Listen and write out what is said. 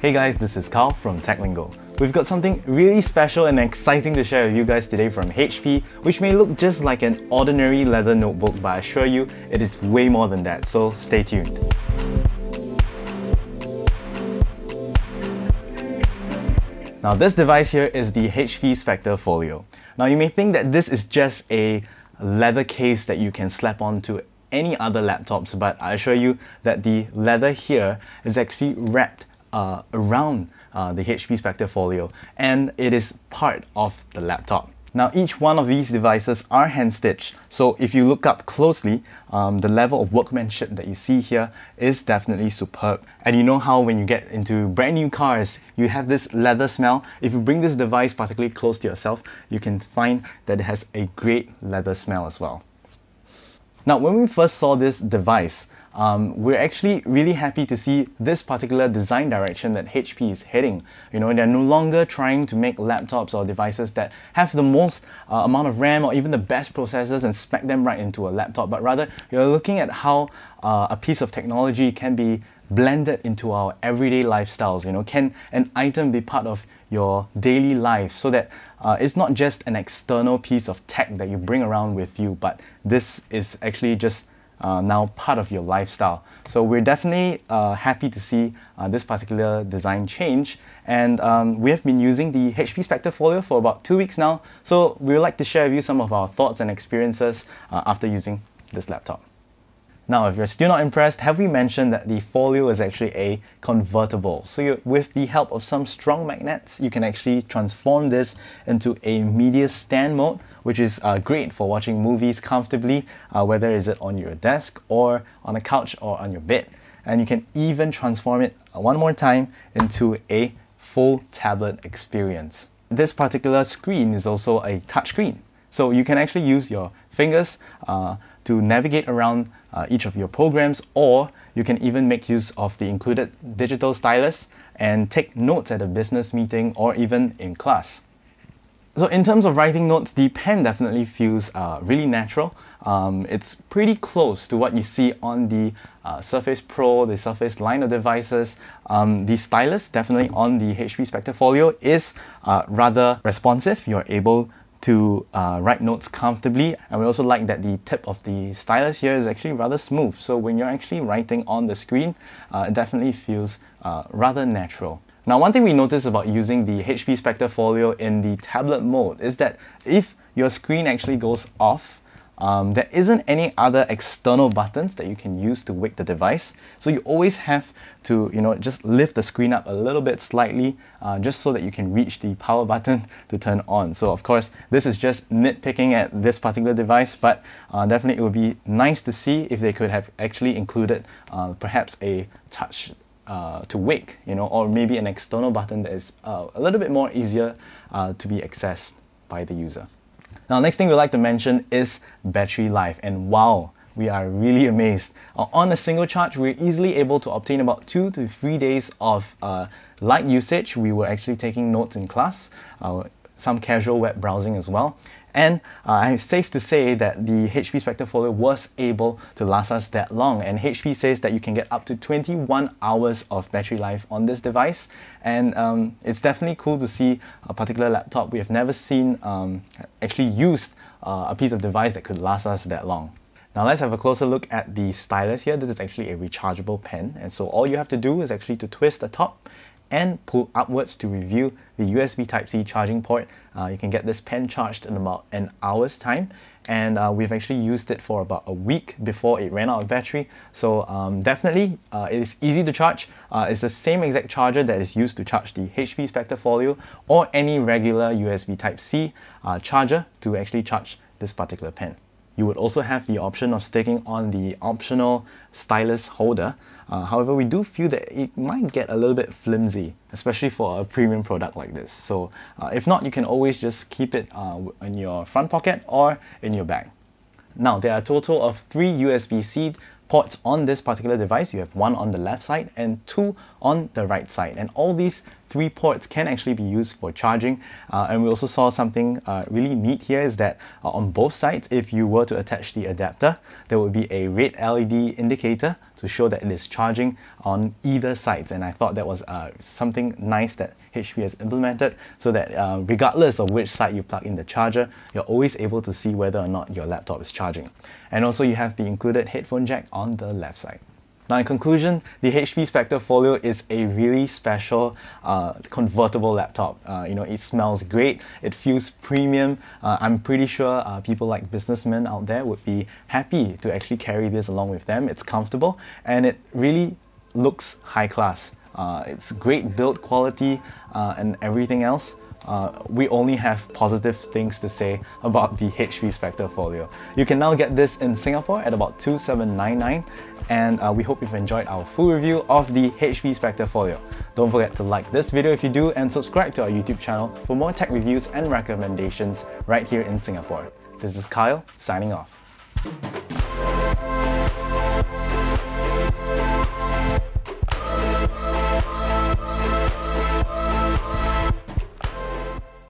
Hey guys, this is Carl from TechLingo. We've got something really special and exciting to share with you guys today from HP, which may look just like an ordinary leather notebook, but I assure you, it is way more than that, so stay tuned. Now this device here is the HP Spectre Folio. Now you may think that this is just a leather case that you can slap onto any other laptops, but I assure you that the leather here is actually wrapped around the HP Spectre Folio, and it is part of the laptop. Now each one of these devices are hand stitched, so if you look up closely, the level of workmanship that you see here is definitely superb. And you know how when you get into brand new cars, you have this leather smell. If you bring this device particularly close to yourself, you can find that it has a great leather smell as well. Now when we first saw this device, we're actually really happy to see this particular design direction that HP is heading. You know, they're no longer trying to make laptops or devices that have the most amount of RAM or even the best processors and spec them right into a laptop, but rather you're looking at how a piece of technology can be blended into our everyday lifestyles. You know, can an item be part of your daily life so that it's not just an external piece of tech that you bring around with you, but this is actually just now part of your lifestyle. So we're definitely happy to see this particular design change, and we have been using the HP Spectre Folio for about 2 weeks now, so we would like to share with you some of our thoughts and experiences after using this laptop. Now if you're still not impressed, have we mentioned that the Folio is actually a convertible? So with the help of some strong magnets, you can actually transform this into a media stand mode, which is great for watching movies comfortably, whether is it on your desk or on a couch or on your bed. And you can even transform it one more time into a full tablet experience. This particular screen is also a touchscreen, so you can actually use your fingers to navigate around each of your programs, or you can even make use of the included digital stylus and take notes at a business meeting or even in class. So in terms of writing notes, the pen definitely feels really natural. It's pretty close to what you see on the Surface Pro, the Surface line of devices. The stylus definitely on the HP Spectre Folio is rather responsive. You're able to write notes comfortably, and we also like that the tip of the stylus here is actually rather smooth, so when you're actually writing on the screen, it definitely feels rather natural. Now one thing we noticed about using the HP Spectre Folio in the tablet mode is that if your screen actually goes off, there isn't any other external buttons that you can use to wake the device, so you always have to, you know, just lift the screen up a little bit slightly, just so that you can reach the power button to turn on. So of course this is just nitpicking at this particular device, but definitely it would be nice to see if they could have actually included perhaps a touch to wake, you know, or maybe an external button that is a little bit more easier to be accessed by the user. Now next thing we'd like to mention is battery life, and wow, we are really amazed. On a single charge, we're easily able to obtain about 2 to 3 days of light usage. We were actually taking notes in class, some casual web browsing as well, and it's safe to say that the HP Spectre Folio was able to last us that long, and HP says that you can get up to 21 hours of battery life on this device, and it's definitely cool to see a particular laptop we have never seen actually used a piece of device that could last us that long. Now let's have a closer look at the stylus here. This is actually a rechargeable pen, and so all you have to do is actually to twist the top and pull upwards to reveal the USB Type-C charging port. You can get this pen charged in about an hour's time, and we've actually used it for about a week before it ran out of battery, so definitely it is easy to charge. It's the same exact charger that is used to charge the HP Spectre Folio or any regular USB Type-C charger to actually charge this particular pen. You would also have the option of sticking on the optional stylus holder. However, we do feel that it might get a little bit flimsy, especially for a premium product like this. So if not, you can always just keep it in your front pocket or in your bag. Now, there are a total of 3 USB-C ports on this particular device. You have one on the left side and 2 on the right side, and all these 3 ports can actually be used for charging, and we also saw something really neat here is that on both sides, if you were to attach the adapter, there would be a red LED indicator to show that it is charging on either sides. And I thought that was something nice that HP has implemented, so that regardless of which side you plug in the charger, you're always able to see whether or not your laptop is charging. And also you have the included headphone jack on the left side. Now in conclusion, the HP Spectre Folio is a really special convertible laptop. You know, it smells great, it feels premium. I'm pretty sure people like businessmen out there would be happy to actually carry this along with them. It's comfortable and it really looks high class. It's great build quality and everything else. We only have positive things to say about the HP Spectre Folio. You can now get this in Singapore at about $2,799, and we hope you've enjoyed our full review of the HP Spectre Folio. Don't forget to like this video if you do, and subscribe to our YouTube channel for more tech reviews and recommendations right here in Singapore. This is Kyle, signing off.